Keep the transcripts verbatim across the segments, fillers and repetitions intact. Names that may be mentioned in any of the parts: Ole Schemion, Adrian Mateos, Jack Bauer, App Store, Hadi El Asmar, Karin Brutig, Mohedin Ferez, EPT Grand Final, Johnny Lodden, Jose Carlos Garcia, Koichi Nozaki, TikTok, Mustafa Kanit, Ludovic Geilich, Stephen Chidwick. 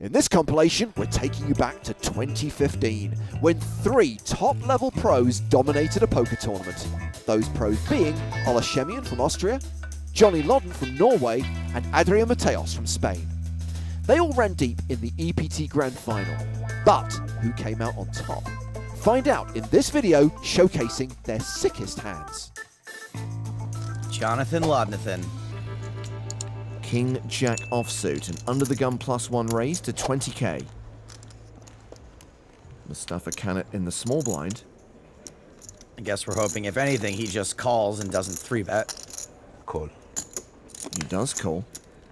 In this compilation, we're taking you back to twenty fifteen, when three top-level pros dominated a poker tournament. Those pros being Ole Schemion from Austria, Johnny Lodden from Norway, and Adrian Mateos from Spain. They all ran deep in the E P T Grand Final, but who came out on top? Find out in this video showcasing their sickest hands. Jonathan Lodnathan. King Jack offsuit and under the gun plus one raise to twenty K. Mustafa Kanit in the small blind. I guess we're hoping, if anything, he just calls and doesn't three bet. Call. He does call.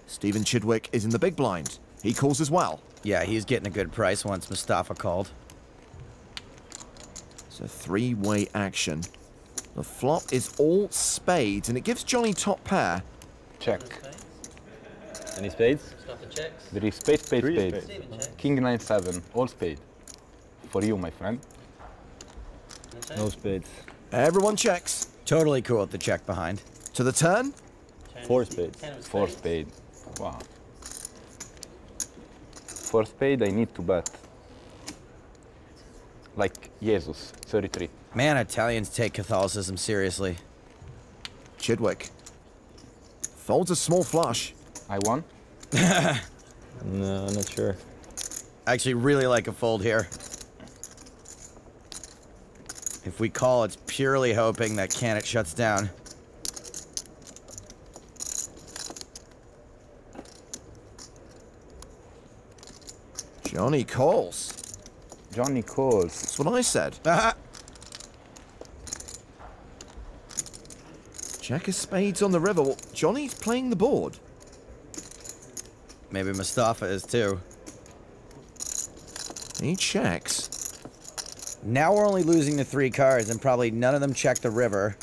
Stephen Chidwick is in the big blind. He calls as well. Yeah, he's getting a good price once Mustafa called. It's a three-way action. The flop is all spades, and it gives Johnny top pair. Check. Any spades? Checks. There is spade, spade, Three spade. spade. King nine seven, all spade. For you, my friend. No spades. Everyone checks. Totally cool at the check behind. To the turn. Ten Four spades. spades. Four spade. Wow. For spade, I need to bet. Like Jesus, thirty-three. Man, Italians take Catholicism seriously. Chidwick folds a small flush. I won? No, I'm not sure. I actually really like a fold here. If we call, it's purely hoping that Kanit shuts down. Johnny calls. Johnny calls. That's what I said. Ah. Jack of spades on the river. Well, Johnny's playing the board. Maybe Mustafa is too. He checks. Now we're only losing the three cards, and probably none of them check the river.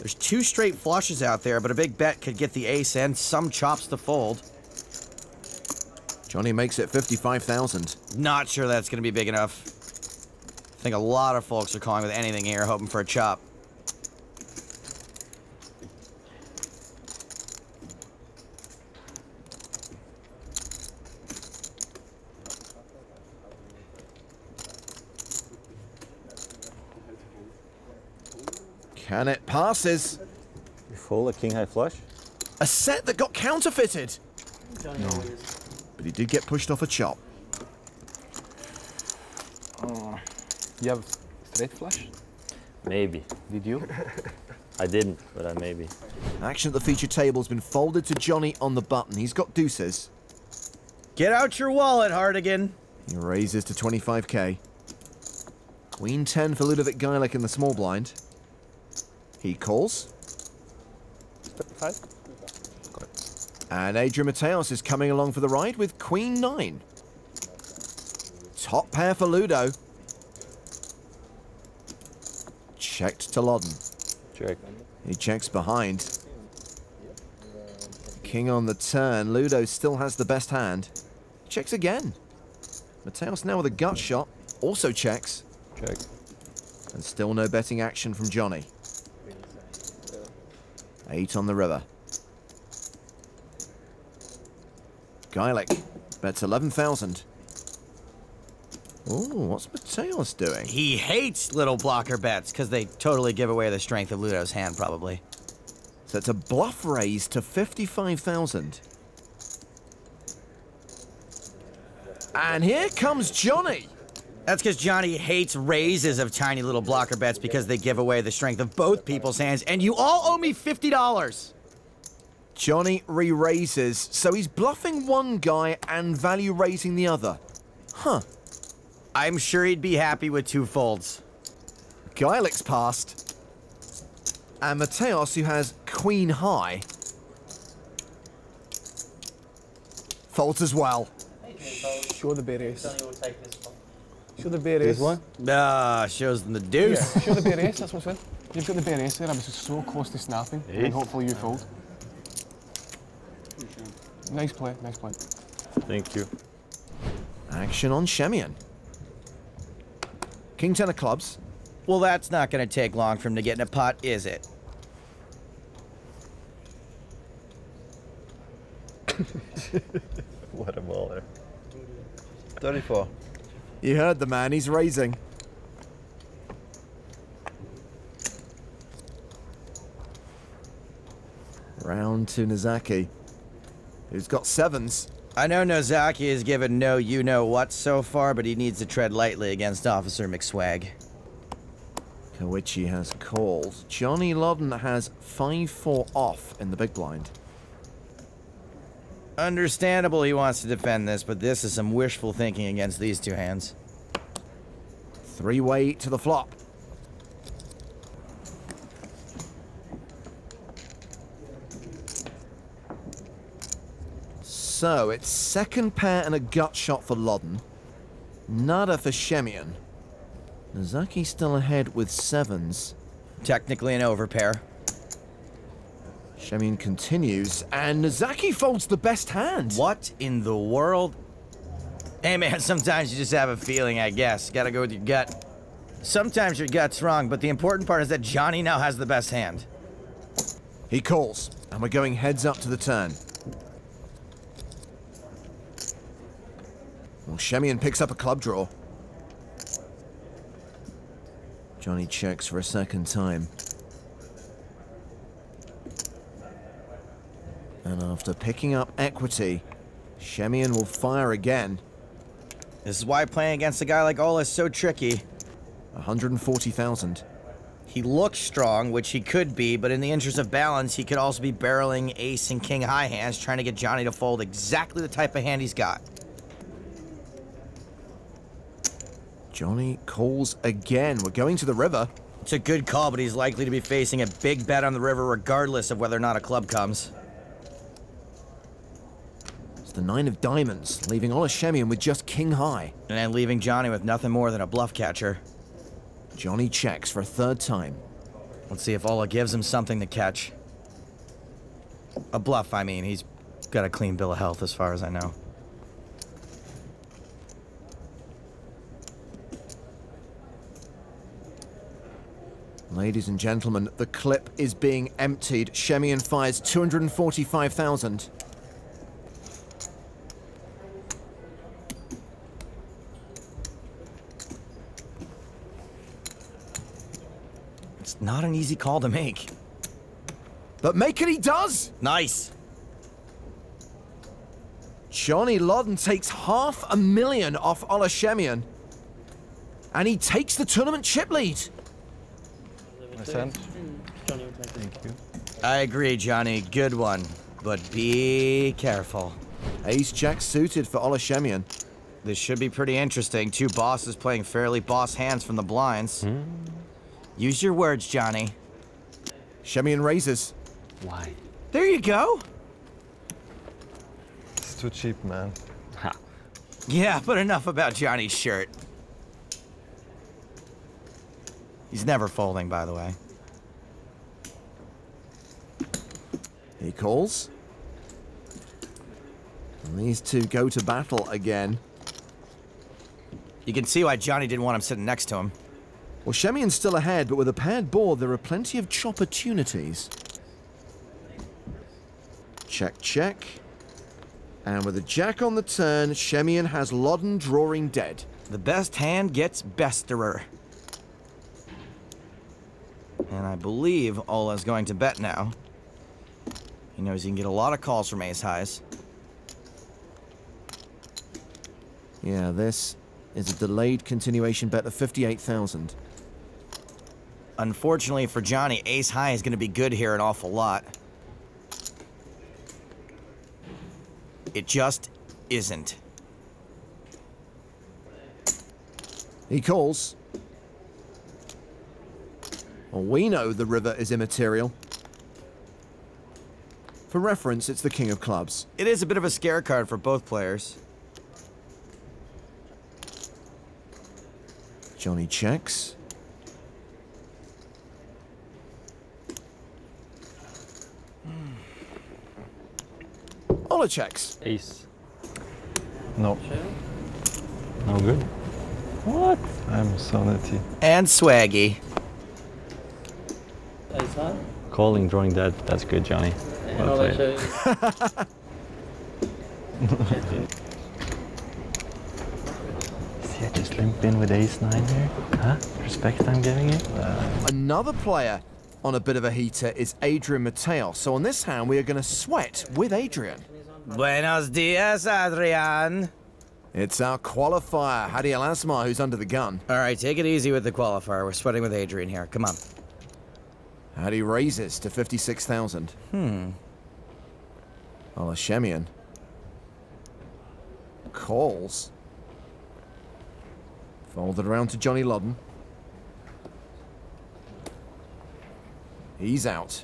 There's two straight flushes out there, but a big bet could get the ace and some chops to fold. Johnny makes it fifty-five thousand. Not sure that's going to be big enough. I think a lot of folks are calling with anything here, hoping for a chop. And it passes. You fold a king high flush? A set that got counterfeited. No. But he did get pushed off a chop. Oh. You have straight flush? Maybe. Did you? I didn't, but I maybe. Action at the feature table has been folded to Johnny on the button. He's got deuces. Get out your wallet, Hardigan. He raises to twenty-five K. Queen ten for Ludovic Geilich in the small blind. He calls. Five. And Adrian Mateos is coming along for the ride with Queen nine. Top pair for Ludo. Checked to Lodden. Check. He checks behind. King on the turn. Ludo still has the best hand. Checks again. Mateos now with a gut shot. Also checks. Check. And still no betting action from Johnny. Eight on the river. Geilich bets eleven thousand. Ooh, what's Mateos doing? He hates little blocker bets because they totally give away the strength of Ludo's hand, probably. So it's a bluff raise to fifty-five thousand. And here comes Johnny. That's because Johnny hates raises of tiny little blocker bets because they give away the strength of both people's hands, and you all owe me fifty dollars! Johnny re-raises, so he's bluffing one guy and value raising the other. Huh. I'm sure he'd be happy with two folds. Geilich's passed. And Mateos, who has queen high, folds as well. Sure the bet is. Show the bare ace. Ah, shows them the deuce. Yeah. Show the bare ace, that's what's in. You've got the bare ace there, I was just so close to snapping. Eight. And hopefully you fold. Nice play, nice play. Thank you. Action on Schemion. King ten of clubs. Well, that's not going to take long for him to get in a pot, is it? What a baller. thirty-four. You heard the man, he's raising. Round to Nozaki, who's got sevens. I know Nozaki is given no you-know-what so far, but he needs to tread lightly against Officer McSwag. Koichi has called. Johnny Lodden has five four off in the big blind. Understandable he wants to defend this, but this is some wishful thinking against these two hands. Three-way to the flop. So it's second pair and a gut shot for Lodden. Nada for Schemion. Nozaki still ahead with sevens. Technically an overpair. Schemion continues, and Nozaki folds the best hand. What in the world? Hey man, sometimes you just have a feeling, I guess. Gotta go with your gut. Sometimes your gut's wrong, but the important part is that Johnny now has the best hand. He calls, and we're going heads up to the turn. Well, Schemion picks up a club draw. Johnny checks for a second time. And after picking up equity, Schemion will fire again. This is why playing against a guy like Ole is so tricky. one hundred forty thousand. He looks strong, which he could be, but in the interest of balance, he could also be barreling ace and king high hands, trying to get Johnny to fold exactly the type of hand he's got. Johnny calls again. We're going to the river. It's a good call, but he's likely to be facing a big bet on the river regardless of whether or not a club comes. It's the nine of diamonds, leaving Ole Schemion with just king high. And then leaving Johnny with nothing more than a bluff catcher. Johnny checks for a third time. Let's see if Ole gives him something to catch. A bluff, I mean. He's got a clean bill of health as far as I know. Ladies and gentlemen, the clip is being emptied. Schemion fires two hundred forty-five thousand. It's not an easy call to make. But make it he does! Nice. Johnny Lodden takes half a million off Ole Schemion. And he takes the tournament chip lead. Thank you. I agree, Johnny. Good one. But be careful. Ace Jack suited for Ole Schemion. This should be pretty interesting. Two bosses playing fairly boss hands from the blinds. Mm. Use your words, Johnny. Schemion raises. Why? There you go. It's too cheap, man. Ha. Yeah, but enough about Johnny's shirt. He's never folding, by the way. He calls. And these two go to battle again. You can see why Johnny didn't want him sitting next to him. Well, Schemion's still ahead, but with a paired board, there are plenty of chop opportunities. Check, check. And with a jack on the turn, Schemion has Lodden drawing dead. The best hand gets besterer. And I believe Ola's going to bet now. He knows he can get a lot of calls from ace highs. Yeah, this is a delayed continuation bet of fifty-eight thousand. Unfortunately for Johnny, ace high is going to be good here an awful lot. It just isn't. He calls. Well, we know the river is immaterial. For reference, it's the king of clubs. It is a bit of a scare card for both players. Johnny checks. Ole checks. Ace. No. No good. What? I'm so nutty. And swaggy. Calling, drawing dead, that's good, Johnny. Well played. Limped in with ace nine there. Huh? Respect I'm giving it. Uh. Another player on a bit of a heater is Adrian Mateos. So on this hand, we are going to sweat with Adrian. Buenos dias, Adrian. It's our qualifier, Hadi El Asmar, who's under the gun. All right, take it easy with the qualifier. We're sweating with Adrian here. Come on. Hadi raises to fifty-six thousand. Hmm. Ole Schemion calls. Folded around to Johnny Lodden. He's out.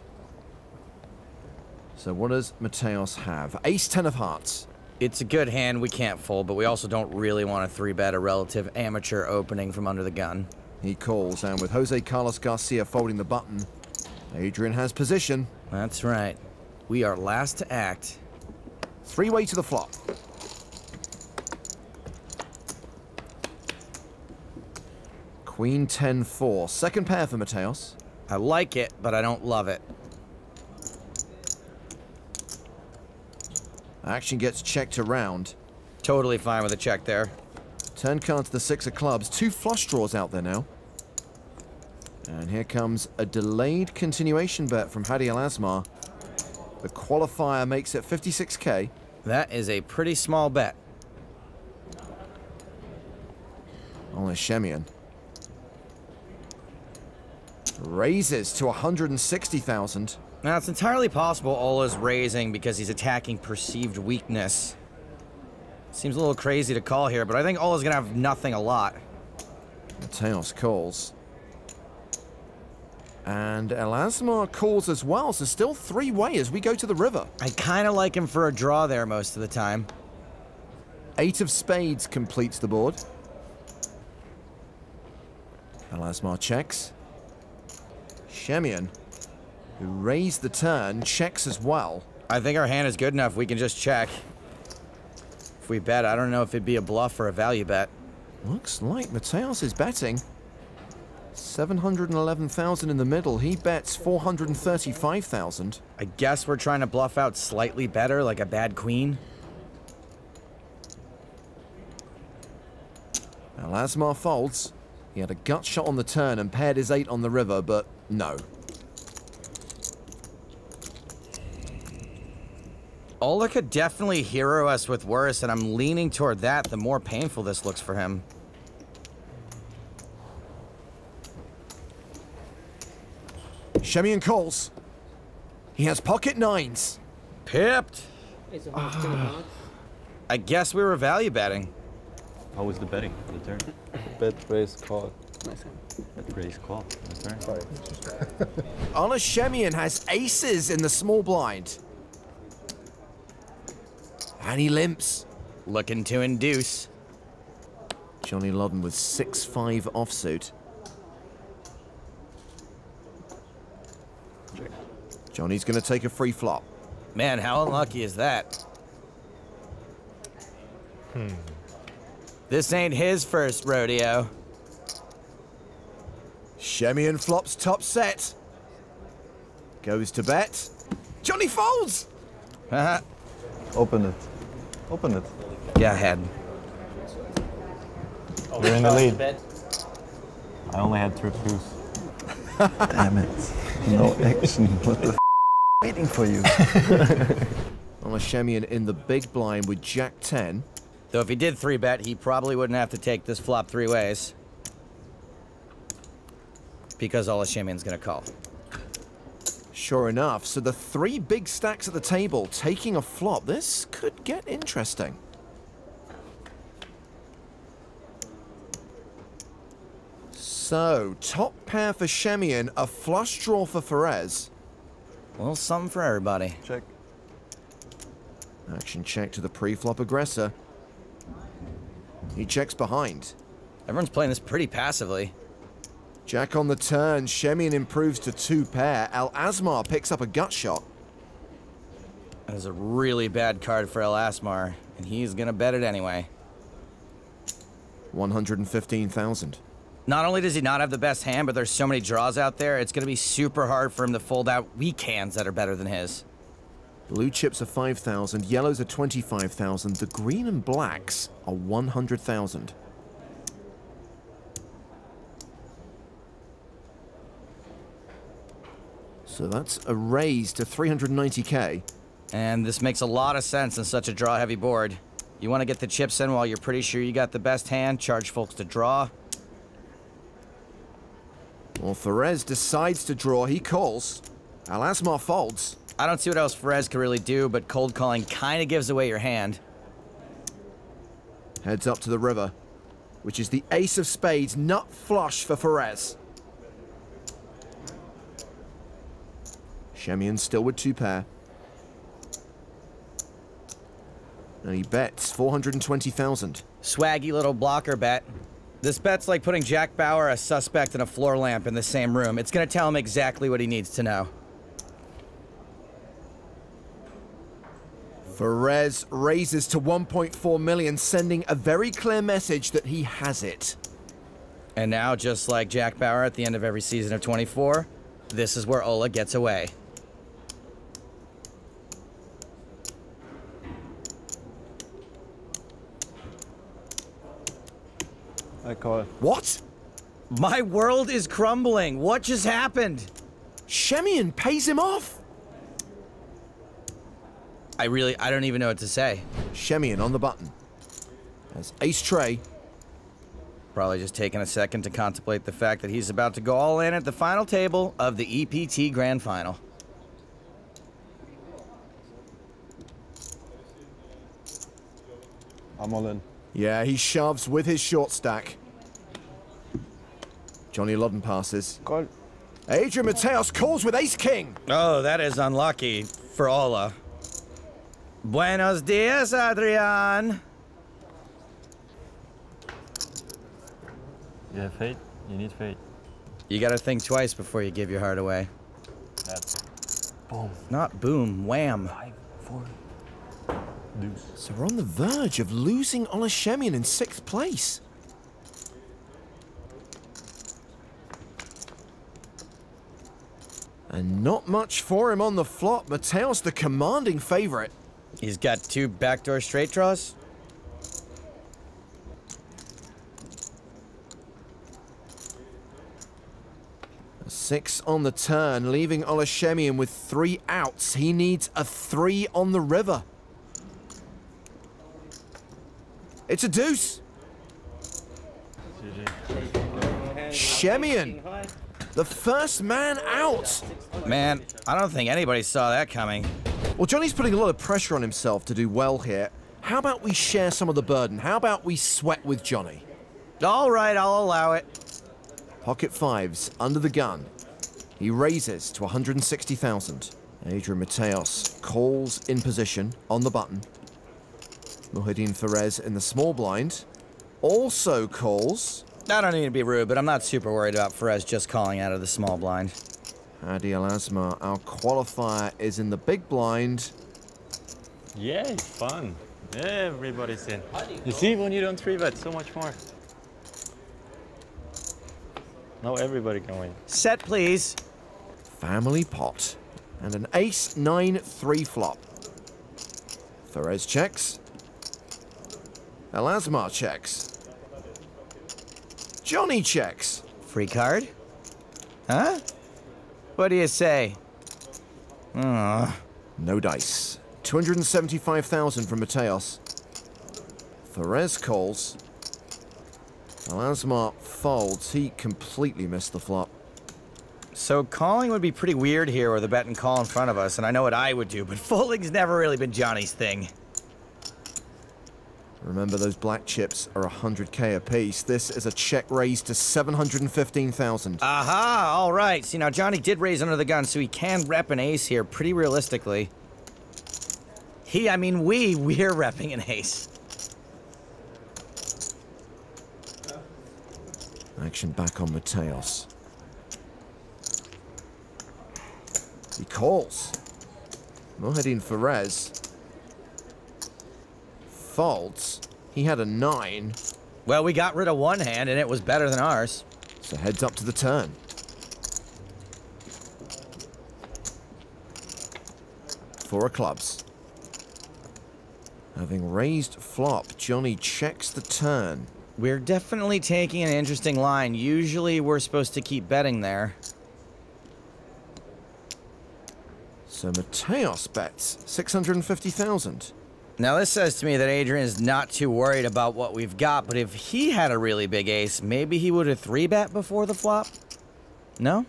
So what does Mateos have? ace ten of hearts. It's a good hand we can't fold, but we also don't really want to three bet a relative amateur opening from under the gun. He calls, and with Jose Carlos Garcia folding the button, Adrian has position. That's right. We are last to act. Three-way to the flop. queen ten four. Second pair for Mateos. I like it, but I don't love it. Action gets checked around. Totally fine with a check there. Turn card to the six of clubs. Two flush draws out there now. And here comes a delayed continuation bet from Hadi El Asmar. The qualifier makes it fifty-six K. That is a pretty small bet. Ole Schemion raises to one hundred sixty thousand. Now, it's entirely possible Ola's raising because he's attacking perceived weakness. Seems a little crazy to call here, but I think Ola's gonna have nothing a lot. Mateos calls. And El Asmar calls as well, so still three-way as we go to the river. I kinda like him for a draw there most of the time. Eight of spades completes the board. El Asmar checks. Schemion, who raised the turn, checks as well. I think our hand is good enough, we can just check. If we bet, I don't know if it'd be a bluff or a value bet. Looks like Mateos is betting. seven hundred eleven thousand in the middle, he bets four hundred thirty-five thousand. I guess we're trying to bluff out slightly better, like a bad queen. El Asmar folds. He had a gut shot on the turn and paired his eight on the river, but no. Ola could definitely hero us with worse, and I'm leaning toward that the more painful this looks for him. Schemion calls. He has pocket nines. Pipped. Uh, I guess we were value betting. How was the betting for the turn? Bet, raise, call. Nice hand. Bet, raise, call. Nice turn. Sorry. Ole Schemion has aces in the small blind. And he limps. Looking to induce. Johnny Lodden with six five offsuit. Check. Johnny's going to take a free flop. Man, how unlucky is that? Hmm. This ain't his first rodeo. Schemion flops top set. Goes to bet. Johnny folds! Haha. Open it. Open it. Yeah, head. Oh, you're in the lead. I only had trip twos. Damn it. No action. What the f waiting for you? Ole Schemion in the big blind with jack ten. Though if he did three bet, he probably wouldn't have to take this flop three ways. Because Ole Schemion's gonna call. Sure enough, so the three big stacks at the table taking a flop. This could get interesting. So, top pair for Schemion, a flush draw for Ferez. Well, something for everybody. Check. Action check to the pre-flop aggressor. He checks behind. Everyone's playing this pretty passively. Jack on the turn. Schemion improves to two pair. El Asmar picks up a gut shot. That is a really bad card for El Asmar, and he's gonna bet it anyway. one hundred fifteen thousand. Not only does he not have the best hand, but there's so many draws out there, it's gonna be super hard for him to fold out weak hands that are better than his. Blue chips are five thousand, yellows are twenty-five thousand, the green and blacks are one hundred thousand. So that's a raise to three hundred ninety K. And this makes a lot of sense on such a draw-heavy board. You want to get the chips in while you're pretty sure you got the best hand, charge folks to draw. Well, Ferez decides to draw, he calls. El Asmar folds. I don't see what else Ferez could really do, but cold calling kind of gives away your hand. Heads up to the river, which is the ace of spades, nut flush for Ferez. Schemion still with two pair. And he bets four hundred twenty thousand. Swaggy little blocker bet. This bet's like putting Jack Bauer, a suspect, and a floor lamp in the same room. It's gonna tell him exactly what he needs to know. Ferez raises to one point four million, sending a very clear message that he has it. And now, just like Jack Bauer at the end of every season of twenty-four, this is where Ole gets away. I call. What? My world is crumbling. What just happened? Schemion pays him off. I really, I don't even know what to say. Schemion on the button. As ace tray. Probably just taking a second to contemplate the fact that he's about to go all in at the final table of the E P T Grand Final. I'm all in. Yeah, he shoves with his short stack. Johnny Lodden passes. Call. Adrian Mateos calls with ace king. Oh, that is unlucky for Ola. Buenos dias, Adrian. You have faith. You need faith. You gotta think twice before you give your heart away. That's boom. Not boom. Wham. Five, four. Deuce. So we're on the verge of losing Ole Schemion in sixth place. And not much for him on the flop. Mateos, the commanding favorite. He's got two backdoor straight draws. A six on the turn, leaving Ole Schemion with three outs. He needs a three on the river. It's a deuce. Schemion, the first man out. Man, I don't think anybody saw that coming. Well, Johnny's putting a lot of pressure on himself to do well here. How about we share some of the burden? How about we sweat with Johnny? All right, I'll allow it. Pocket fives under the gun. He raises to one hundred sixty thousand. Adrian Mateos calls in position on the button. Mohedin Ferez in the small blind also calls. I don't need to be rude, but I'm not super worried about Ferez just calling out of the small blind. Hadi El Asmar, our qualifier, is in the big blind. Yeah, it's fun. Everybody's in. You see, when you don't three bet, so much more. Now everybody can win. Set, please. Family pot and an ace nine three flop. Ferez checks. El Asmar checks. Johnny checks. Free card? Huh? What do you say? Uh. No dice. two hundred seventy-five thousand from Mateos. Ferez calls. El Asmar folds. He completely missed the flop. So calling would be pretty weird here with a bet and call in front of us, and I know what I would do, but folding's never really been Johnny's thing. Remember, those black chips are one hundred K apiece. This is a check raise to seven hundred fifteen thousand. Aha, all right. See, now Johnny did raise under the gun, so he can rep an ace here pretty realistically. He, I mean we, we're repping an ace. Action back on Mateos. He calls. Mohedin Ferez. Folds. He had a nine. Well, we got rid of one hand, and it was better than ours. So heads up to the turn. Four of clubs. Having raised flop, Johnny checks the turn. We're definitely taking an interesting line. Usually, we're supposed to keep betting there. So Mateos bets six hundred fifty thousand. Now this says to me that Adrian is not too worried about what we've got, but if he had a really big ace, maybe he would have three bet before the flop? No?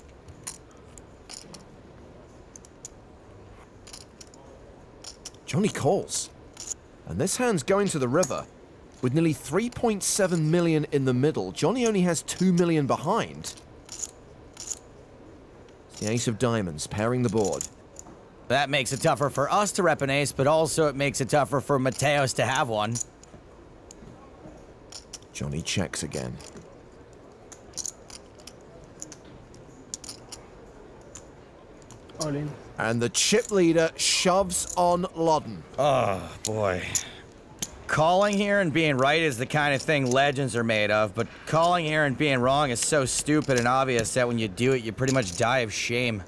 Johnny calls. And this hand's going to the river. With nearly three point seven million in the middle, Johnny only has two million behind. The ace of diamonds, pairing the board. That makes it tougher for us to rep an ace, but also it makes it tougher for Mateos to have one. Johnny checks again. All in. And the chip leader shoves on Lodden. Oh, boy. Calling here and being right is the kind of thing legends are made of, but calling here and being wrong is so stupid and obvious that when you do it, you pretty much die of shame.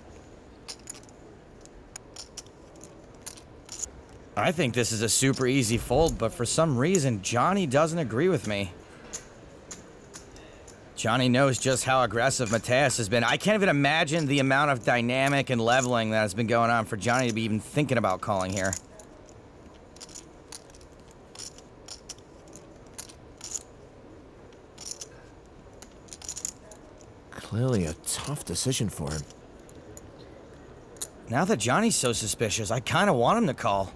I think this is a super easy fold, but for some reason, Johnny doesn't agree with me. Johnny knows just how aggressive Mateos has been. I can't even imagine the amount of dynamic and leveling that has been going on for Johnny to be even thinking about calling here. Clearly a tough decision for him. Now that Johnny's so suspicious, I kind of want him to call.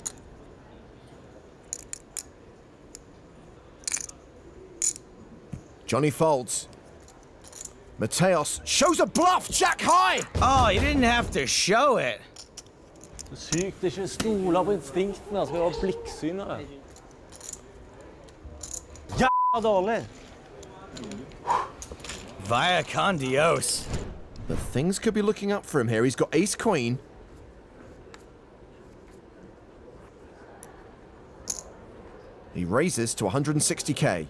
Johnny folds. Mateos shows a bluff, jack high! Oh, you didn't have to show it. Via con Dios. But things could be looking up for him here. He's got ace queen. He raises to one hundred sixty K.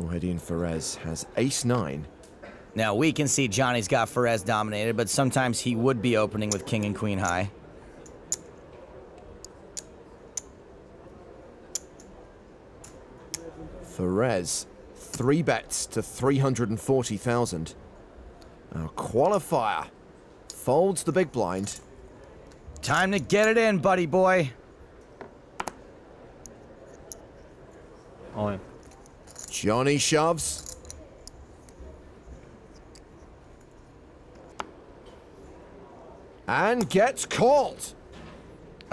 Mohedin Ferez has ace nine. Now, we can see Johnny's got Ferez dominated, but sometimes he would be opening with king and queen high. Ferez, three bets to three hundred forty thousand. Our qualifier folds the big blind. Time to get it in, buddy boy. All in. Johnny shoves. And gets called.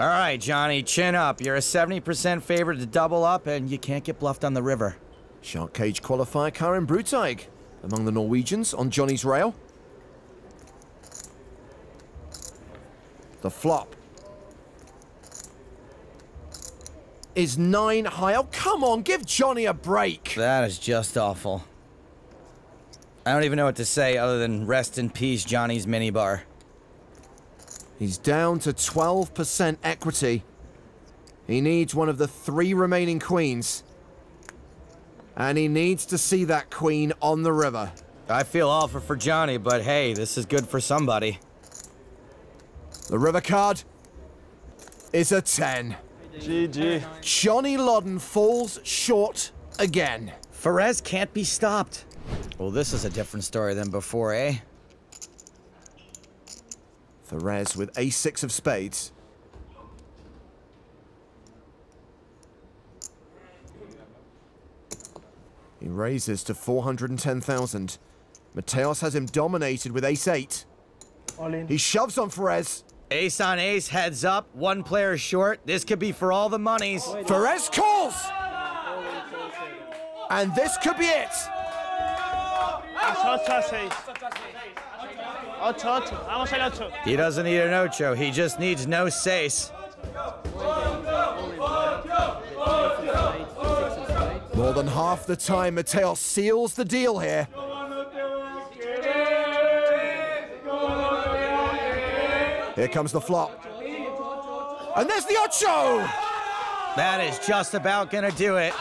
All right, Johnny, chin up. You're a seventy percent favorite to double up, and you can't get bluffed on the river. Shark cage qualifier Karin Brutig among the Norwegians on Johnny's rail. The flop is nine high. Oh, come on, give Johnny a break. That is just awful. I don't even know what to say other than rest in peace, Johnny's minibar. He's down to twelve percent equity. He needs one of the three remaining queens. And he needs to see that queen on the river. I feel awful for Johnny, but hey, this is good for somebody. The river card is a ten. G G. Johnny Lodden falls short again. Ferez can't be stopped. Well, this is a different story than before, eh? Ferez with ace six of spades. He raises to four hundred ten thousand. Mateos has him dominated with ace eight. All in. He shoves on Ferez. Ace on ace, heads up, one player short. This could be for all the monies. Ferez calls! And this could be it. He doesn't need an ocho, he just needs no seis. More than half the time, Mateos seals the deal here. Here comes the flop. And there's the ocho! That is just about gonna do it.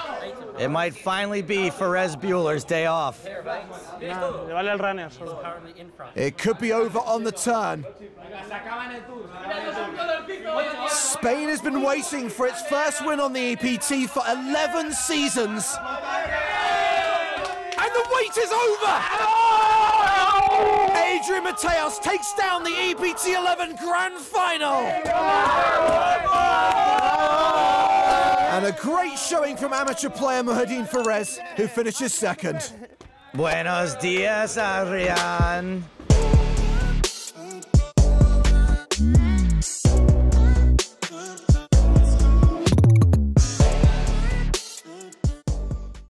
It might finally be Ferez Bueller's day off. It could be over on the turn. Spain has been waiting for its first win on the E P T for eleven seasons. And the wait is over! Adrian Mateos takes down the E P T eleven Grand Final. And a great showing from amateur player Mohedin Ferez, who finishes second. Buenos dias, Adrian.